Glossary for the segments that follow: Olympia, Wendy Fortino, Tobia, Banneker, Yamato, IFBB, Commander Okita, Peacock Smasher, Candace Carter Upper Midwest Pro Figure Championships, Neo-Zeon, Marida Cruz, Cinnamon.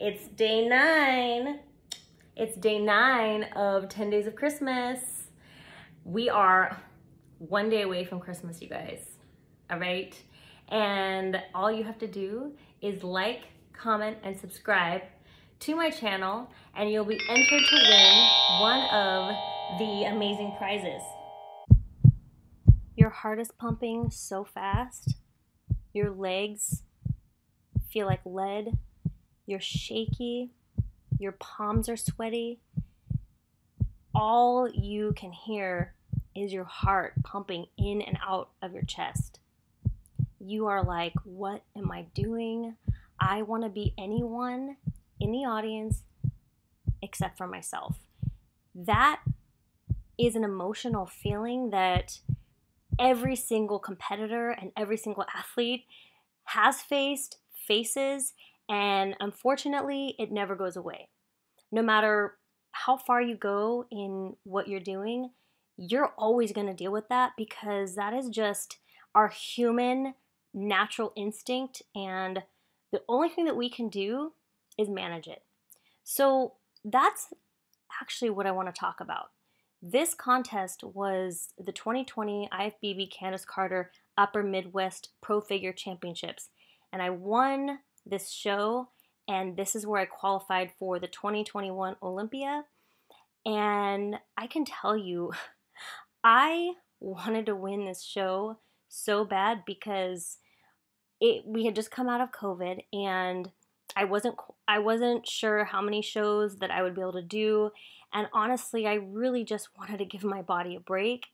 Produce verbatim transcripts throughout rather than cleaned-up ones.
It's day nine. It's day nine of ten days of Christmas. We are one day away from Christmas, you guys. All right? And all you have to do is like, comment, and subscribe to my channel, and you'll be entered to win one of the amazing prizes. Your heart is pumping so fast. Your legs feel like lead. You're shaky. Your palms are sweaty. All you can hear is your heart pumping in and out of your chest. You are like, what am I doing? I want to be anyone in the audience except for myself. That is an emotional feeling that every single competitor and every single athlete has faced, faces, and unfortunately, it never goes away. No matter how far you go in what you're doing, you're always going to deal with that, because that is just our human natural instinct, and the only thing that we can do is manage it. So that's actually what I want to talk about. This contest was the twenty twenty I F B B Candace Carter Upper Midwest Pro Figure Championships, and I won this show, and this is where I qualified for the twenty twenty-one Olympia. And I can tell you, I wanted to win this show so bad, because it we had just come out of COVID, and I wasn't I wasn't sure how many shows that I would be able to do, and honestly, I really just wanted to give my body a break,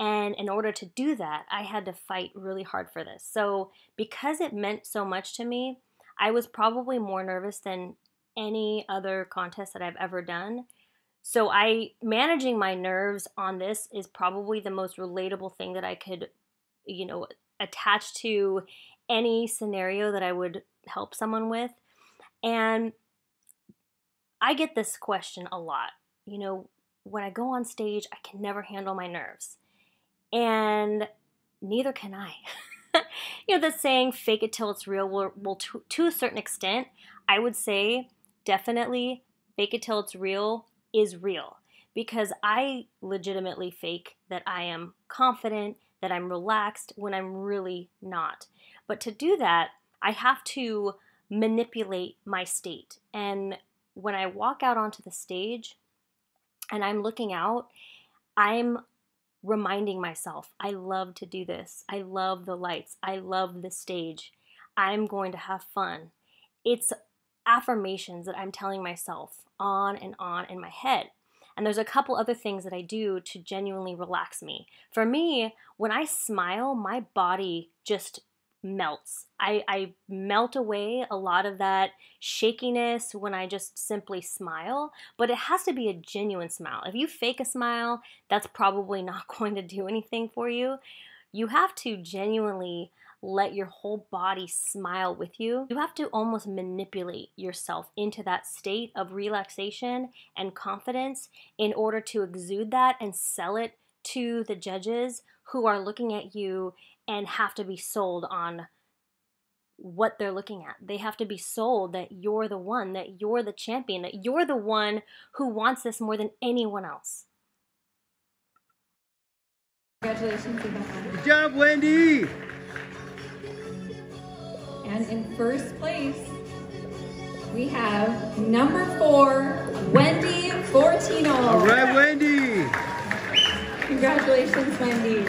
and in order to do that, I had to fight really hard for this. So because it meant so much to me, I was probably more nervous than any other contest that I've ever done. So I managing my nerves on this is probably the most relatable thing that I could, you know, attach to any scenario that I would help someone with. And I get this question a lot. You know, when I go on stage, I can never handle my nerves. And neither can I. You know, the saying, fake it till it's real. Well, well to, to a certain extent, I would say definitely fake it till it's real is real. Because I legitimately fake that I am confident, that I'm relaxed, when I'm really not. But to do that, I have to manipulate my state. And when I walk out onto the stage and I'm looking out, I'm reminding myself, I love to do this. I love the lights. I love the stage. I'm going to have fun. It's affirmations that I'm telling myself on and on in my head. And there's a couple other things that I do to genuinely relax me. For me, when I smile, my body just melts. I, I melt away a lot of that shakiness when I just simply smile, but it has to be a genuine smile. If you fake a smile, that's probably not going to do anything for you. You have to genuinely let your whole body smile with you. You have to almost manipulate yourself into that state of relaxation and confidence in order to exude that and sell it to the judges who are looking at you and have to be sold on what they're looking at. They have to be sold that you're the one, that you're the champion, that you're the one who wants this more than anyone else. Congratulations. Good job, Wendy! And in first place, we have number four, Wendy Fortino. All right, Wendy! Congratulations, Wendy.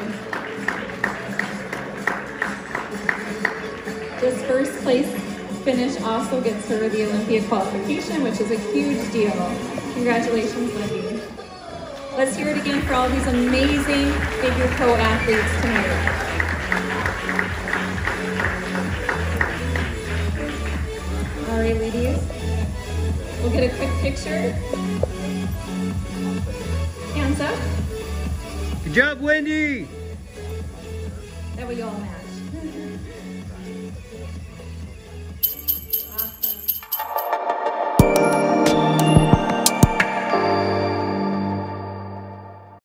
This first place finish also gets her the Olympia qualification, which is a huge deal. Congratulations, Wendy. Let's hear it again for all these amazing figure pro athletes tonight. All right, ladies, we'll get a quick picture. Hands up. Good job, Wendy. That way you all match.